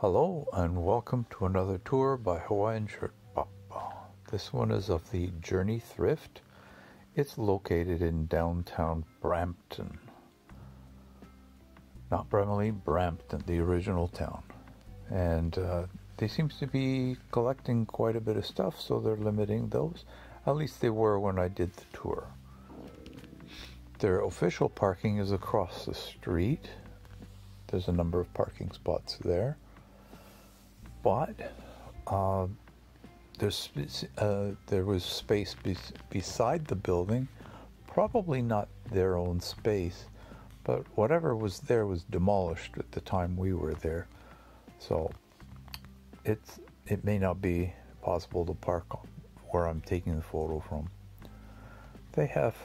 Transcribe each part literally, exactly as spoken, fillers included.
Hello and welcome to another tour by Hawaiian Shirt Pappa. This one is of the Journey Thrift. It's located in downtown Brampton. Not Bramley, Brampton, the original town. And uh, they seem to be collecting quite a bit of stuff, so they're limiting those. At least they were when I did the tour. Their official parking is across the street. There's a number of parking spots there. But uh, there's, uh, there was space be beside the building, probably not their own space, but whatever was there was demolished at the time we were there. So it's, it may not be possible to park where I'm taking the photo from. They have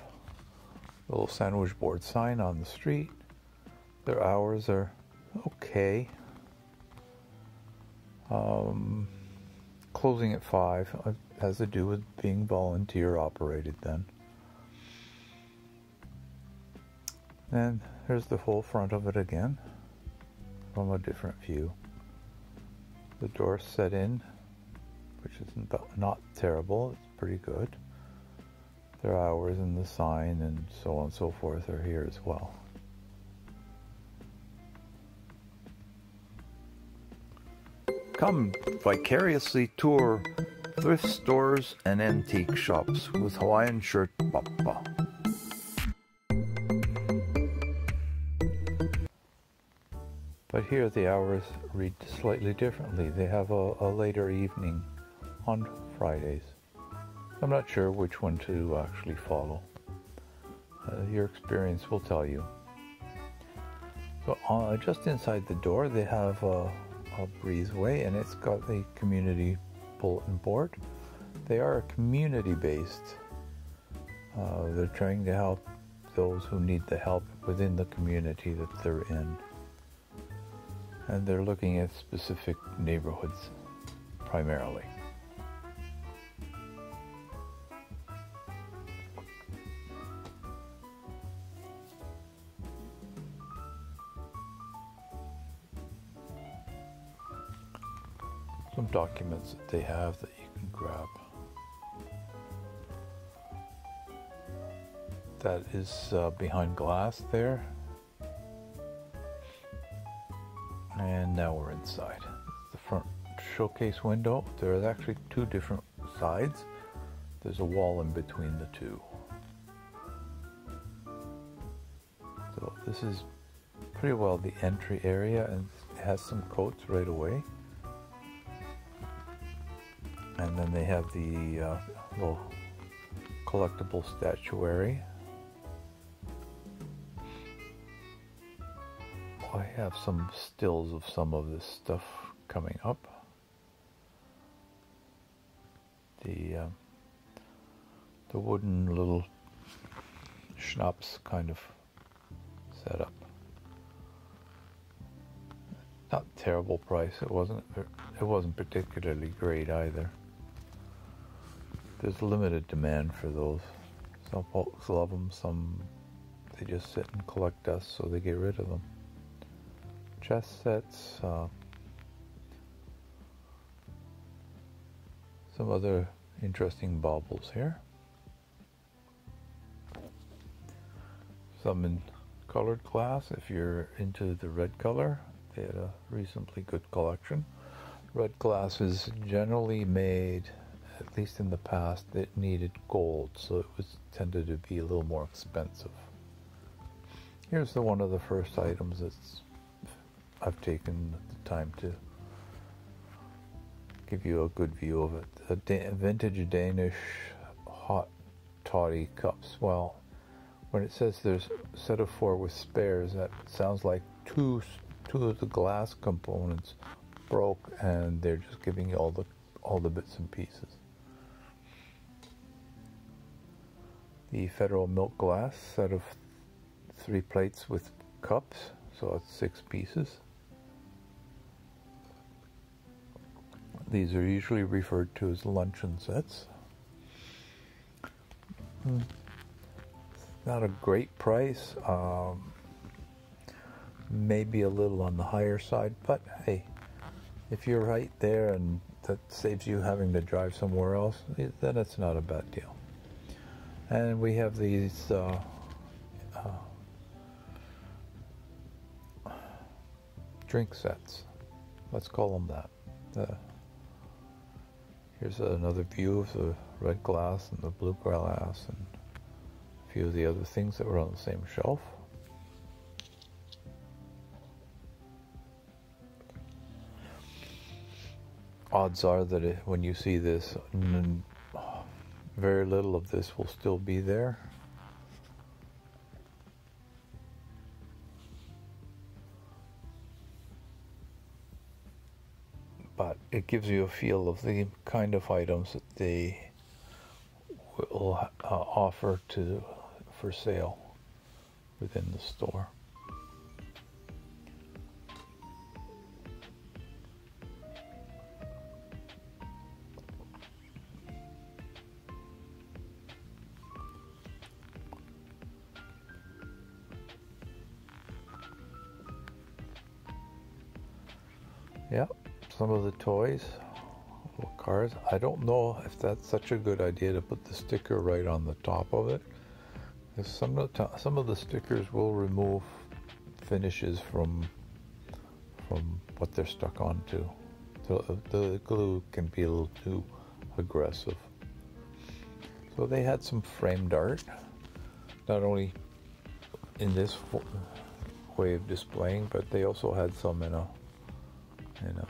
a little sandwich board sign on the street. Their hours are okay. Um, closing at five has to do with being volunteer operated then. And here's the whole front of it again from a different view. The door set in, which is not terrible, it's pretty good. Their hours and the sign and so on and so forth are here as well. Come vicariously tour thrift stores and antique shops with Hawaiian Shirt Pappa. But here the hours read slightly differently. They have a, a later evening on Fridays. I'm not sure which one to actually follow. Uh, your experience will tell you. So uh, just inside the door they have a uh, a breezeway, and it's got the community bulletin board. They are community-based. Uh, they're trying to help those who need the help within the community that they're in. And they're looking at specific neighborhoods, primarily. Some documents that they have that you can grab. That is uh, behind glass there. And now we're inside. It's the front showcase window. There's actually two different sides. There's a wall in between the two. So this is pretty well the entry area, and it has some coats right away. And then they have the uh, little collectible statuary. I have some stills of some of this stuff coming up. The uh, the wooden little schnapps kind of setup. Not terrible price. It wasn't. It wasn't particularly great either. There's limited demand for those. Some folks love them, some they just sit and collect dust, so they get rid of them. Chess sets, uh, some other interesting baubles here. Some in colored glass, if you're into the red color. They had a reasonably good collection. Red glass is generally made, at least in the past, it needed gold, so it was tended to be a little more expensive. Here's the one of the first items that's I've taken the time to give you a good view of it. A da vintage Danish hot toddy cups. Well, when it says there's a set of four with spares, that sounds like two two of the glass components broke, and they're just giving you all the all the bits and pieces. The Federal Milk Glass set of three plates with cups, so it's six pieces. These are usually referred to as luncheon sets. Mm. Not a great price, um, maybe a little on the higher side, but hey, if you're right there and that saves you having to drive somewhere else, then it's not a bad deal. And we have these uh, uh, drink sets. Let's call them that. Uh, here's another view of the red glass and the blue glass and a few of the other things that were on the same shelf. Odds are that it, when you see this, mm, very little of this will still be there. But it gives you a feel of the kind of items that they will uh, offer to for sale within the store. Yeah, some of the toys, little cars. I don't know if that's such a good idea to put the sticker right on the top of it, because some of the, some of the stickers will remove finishes from from what they're stuck onto. So the glue can be a little too aggressive. So they had some framed art, not only in this way of displaying, but they also had some in a You know,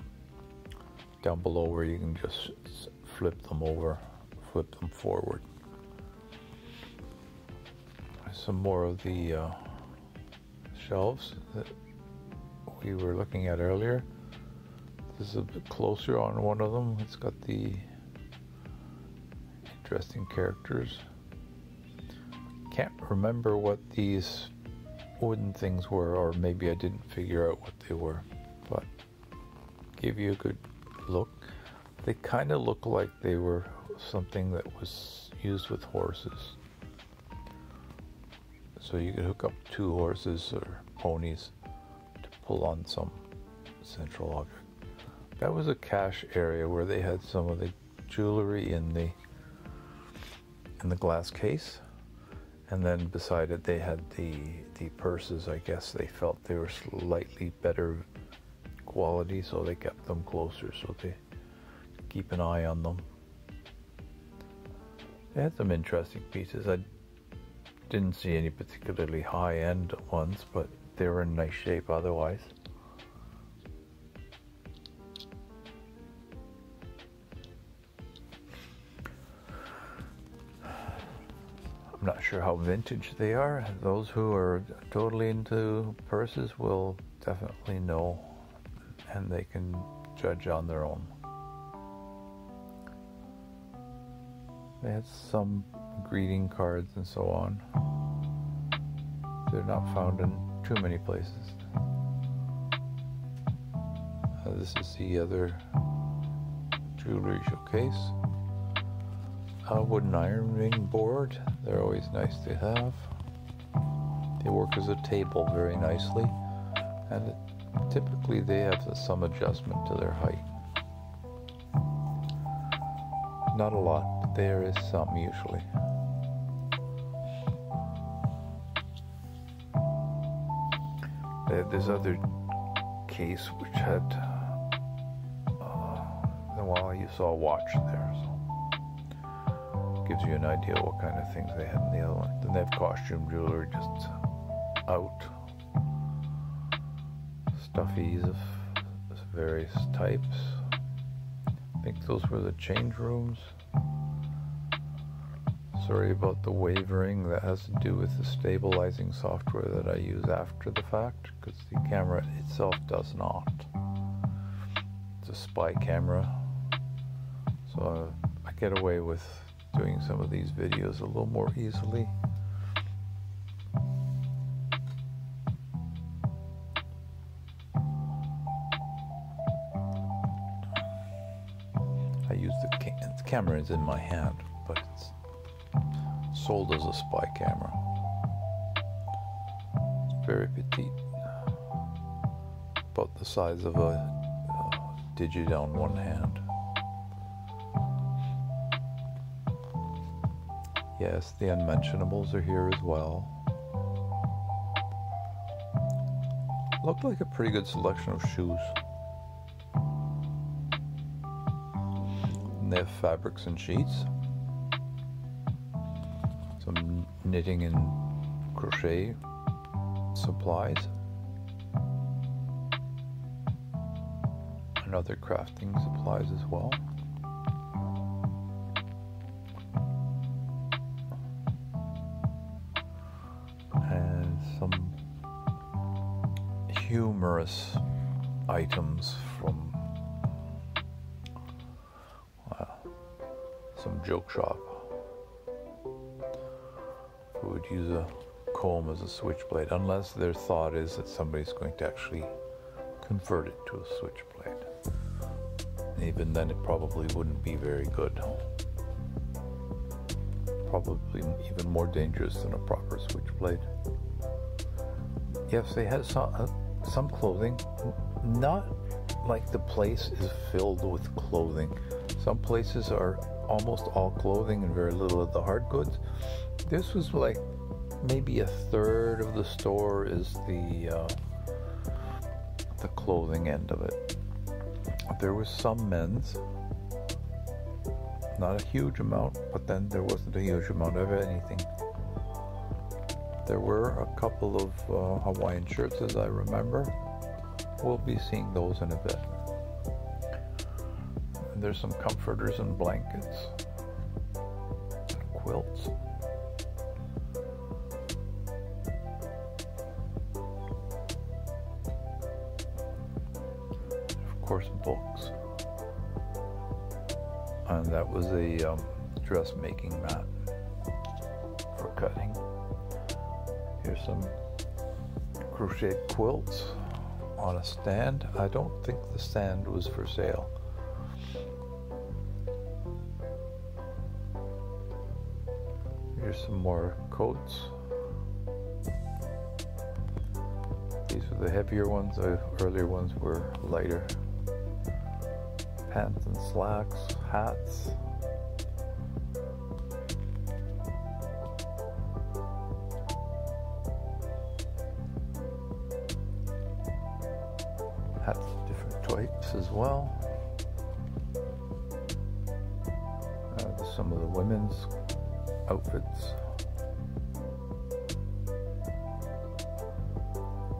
down below where you can just flip them over, flip them forward. Some more of the uh, shelves that we were looking at earlier. This is a bit closer on one of them. It's got the interesting characters. Can't remember what these wooden things were, or maybe I didn't figure out what they were, but give you a good look. They kind of look like they were something that was used with horses. So you could hook up two horses or ponies to pull on some central object. That was a cash area where they had some of the jewelry in the in the glass case, and then beside it they had the the purses. I guess they felt they were slightly better quality, so they kept them closer so they keep an eye on them. They had some interesting pieces. I didn't see any particularly high-end ones, but they were in nice shape otherwise. I'm not sure how vintage they are. Those who are totally into purses will definitely know, and they can judge on their own. They had some greeting cards and so on. They're not found in too many places. Uh, this is the other jewelry showcase. A wooden iron ring board. They're always nice to have. They work as a table very nicely, and it typically they have some adjustment to their height. Not a lot, but there is some usually. They had this other case which had, uh, well, you saw a watch there, so gives you an idea what kind of things they had in the other one. Then they have costume jewelry just out. Stuffies of various types. I think those were the change rooms. Sorry about the wavering. That has to do with the stabilizing software that I use after the fact, because the camera itself does not. It's a spy camera, so I get away with doing some of these videos a little more easily. Camera is in my hand, but it's sold as a spy camera. Very petite, about the size of a, a digit on one hand. Yes, the unmentionables are here as well. Looked like a pretty good selection of shoes. And they have fabrics and sheets. Some knitting and crochet supplies. And other crafting supplies as well. And some humorous items from uh, some joke shop who would use a comb as a switchblade, unless their thought is that somebody's going to actually convert it to a switchblade. Even then it probably wouldn't be very good. Probably even more dangerous than a proper switchblade. Yes, they had some, uh, some clothing. Not like the place is filled with clothing. Some places are almost all clothing and very little of the hard goods. This was like maybe a third of the store is the uh, the clothing end of it. There was some men's, not a huge amount, but then there wasn't a huge amount of anything. There were a couple of uh, Hawaiian shirts, as I remember. We'll be seeing those in a bit. And there's some comforters and blankets, quilts. Of course, books. And that was a um, dressmaking mat for cutting. Here's some crochet quilts on a stand. I don't think the stand was for sale. Here's some more coats. These are the heavier ones. The earlier ones were lighter. Pants and slacks, hats. Hats of different types as well. Uh, some of the women's outfits.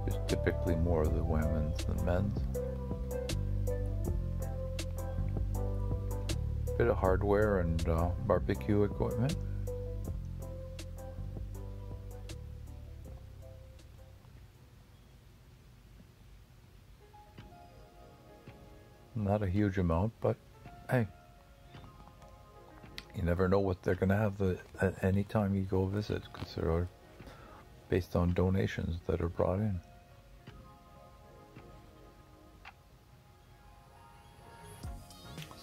There's typically more of the women's than men's. Bit of hardware and uh, barbecue equipment. Not a huge amount, but hey, you never know what they're going to have the, at any time you go visit, because they're based on donations that are brought in.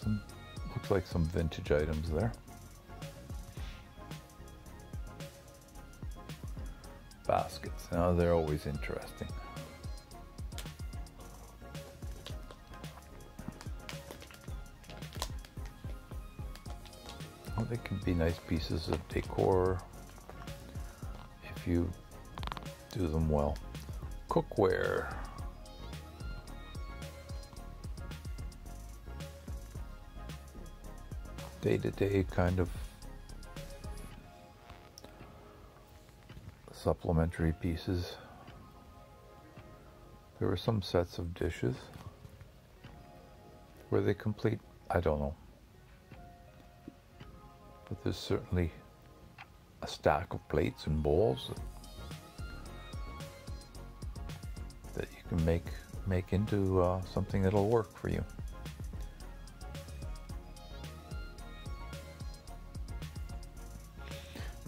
Some, looks like some vintage items there. Baskets. Now they're always interesting. They can be nice pieces of decor if you do them well. Cookware. Day-to-day kind of supplementary pieces. There were some sets of dishes. Were they complete? I don't know. But there's certainly a stack of plates and bowls that, that you can make make into uh, something that'll work for you.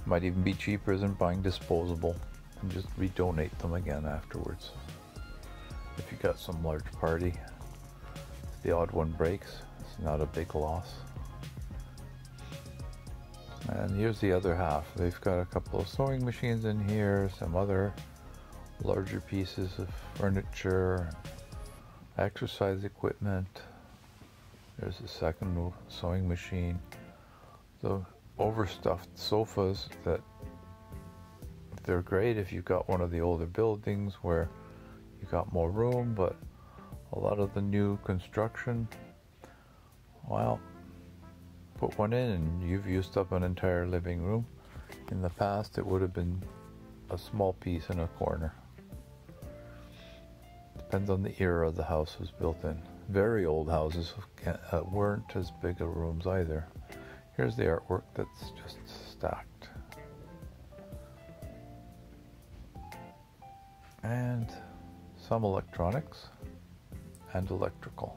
Might even be cheaper than buying disposable and just redonate them again afterwards. If you got some large party, if the odd one breaks, it's not a big loss. And here's the other half. They've got a couple of sewing machines in here, some other larger pieces of furniture, exercise equipment, There's the second sewing machine. The overstuffed sofas that they're great if you've got one of the older buildings where you got more room, but a lot of the new construction, well, put one in and you've used up an entire living room. In the past it would have been a small piece in a corner. Depends on the era the house was built in. Very old houses weren't as big of rooms either. Here's the artwork that's just stacked. And some electronics and electrical.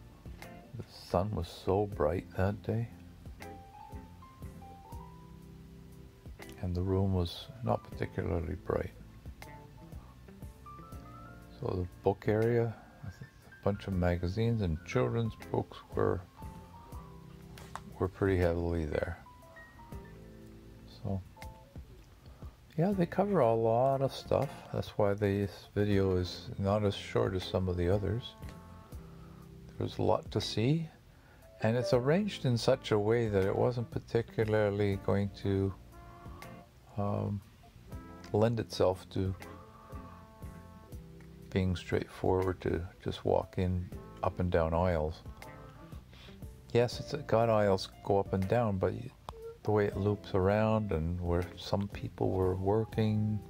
The sun was so bright that day. And the room was not particularly bright. So the book area, a bunch of magazines and children's books were were pretty heavily there. So yeah, they cover a lot of stuff. That's why this video is not as short as some of the others. There's a lot to see, and it's arranged in such a way that it wasn't particularly going to um, lend itself to being straightforward to just walk in up and down aisles. Yes, it's got aisles go up and down, but you, the way it loops around and where some people were working,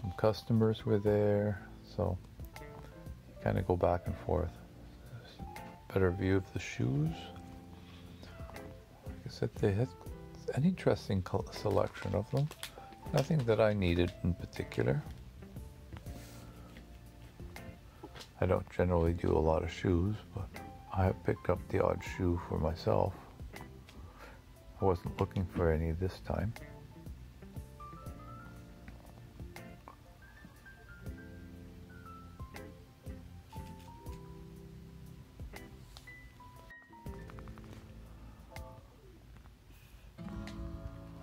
some customers were there, so you kind of go back and forth. There's a better view of the shoes. Like I said, they had an interesting selection of them. Nothing that I needed in particular. I don't generally do a lot of shoes, but I picked up the odd shoe for myself. I wasn't looking for any this time.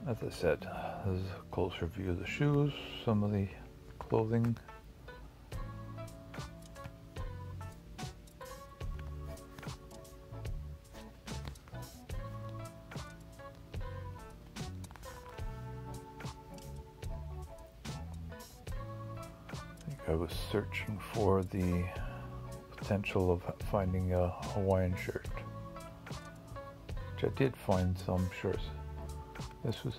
As I said, this is a closer view of the shoes, some of the clothing. I was searching for the potential of finding a Hawaiian shirt, which I did find some shirts. This was,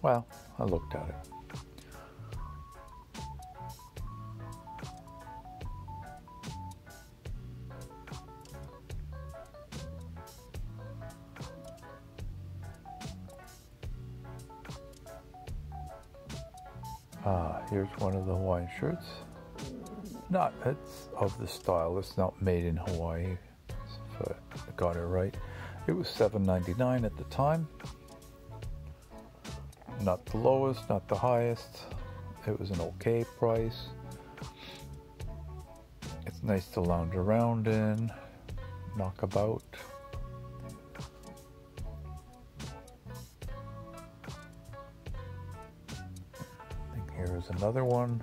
well, I looked at it. Ah, here's one of the Hawaiian shirts. Not, it's of the style. It's not made in Hawaii, so I got it right. It was seven ninety-nine at the time. Not the lowest, not the highest. It was an okay price. It's nice to lounge around in, knock about. Here's another one.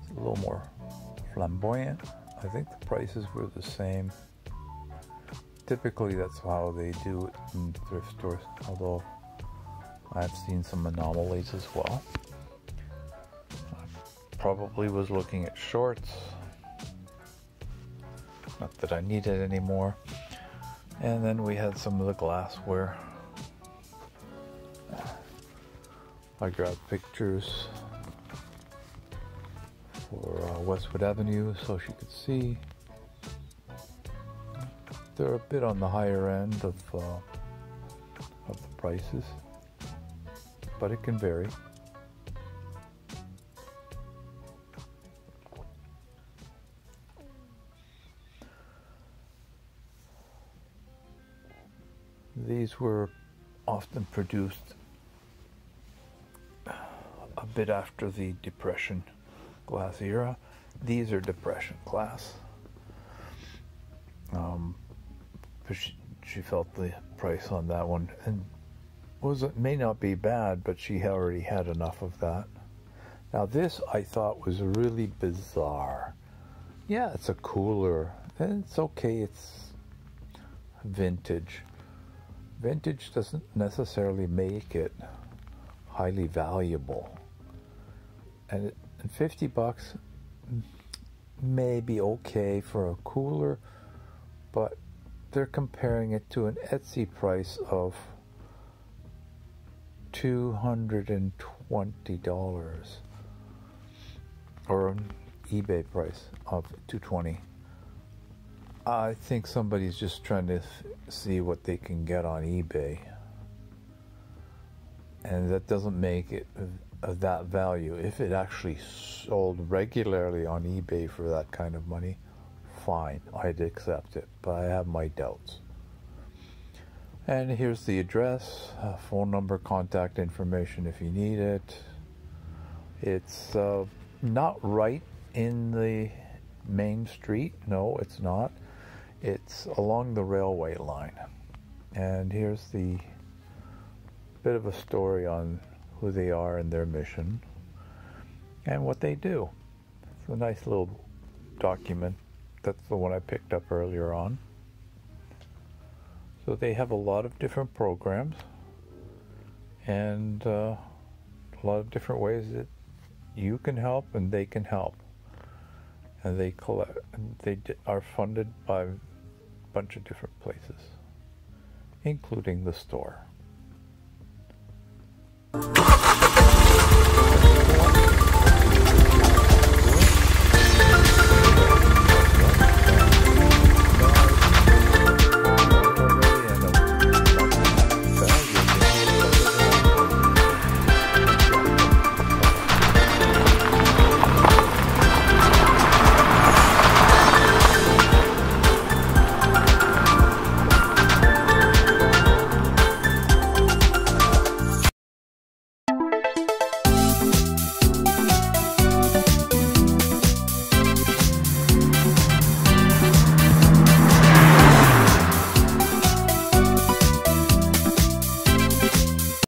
It's a little more flamboyant. I think the prices were the same. Typically that's how they do it in thrift stores, although I've seen some anomalies as well. I probably was looking at shorts. Not that I need it anymore. And then we had some of the glassware. I grabbed pictures for uh, Westwood Avenue so she could see. They're a bit on the higher end of, uh, of the prices, but it can vary. These were often produced a bit after the Depression glass era. These are Depression glass. Um, but she, she felt the price on that one, and was, it may not be bad, but she already had enough of that. Now this I thought was really bizarre. Yeah, it's a cooler. It's okay, it's vintage. Vintage doesn't necessarily make it highly valuable. And fifty bucks may be okay for a cooler, but they're comparing it to an Etsy price of two hundred twenty dollars, or an eBay price of two hundred twenty dollars. I think somebody's just trying to see what they can get on eBay, and that doesn't make it of that value. If it actually sold regularly on eBay for that kind of money, fine, I'd accept it, but I have my doubts. And here's the address, uh, phone number, contact information if you need it. It's uh, not right in the main street. No, it's not. It's along the railway line. And here's the bit of a story on who they are and their mission and what they do. It's a nice little document. That's the one I picked up earlier on. So they have a lot of different programs and uh, a lot of different ways that you can help and they can help. And they collect, and they are funded by a bunch of different places, including the store.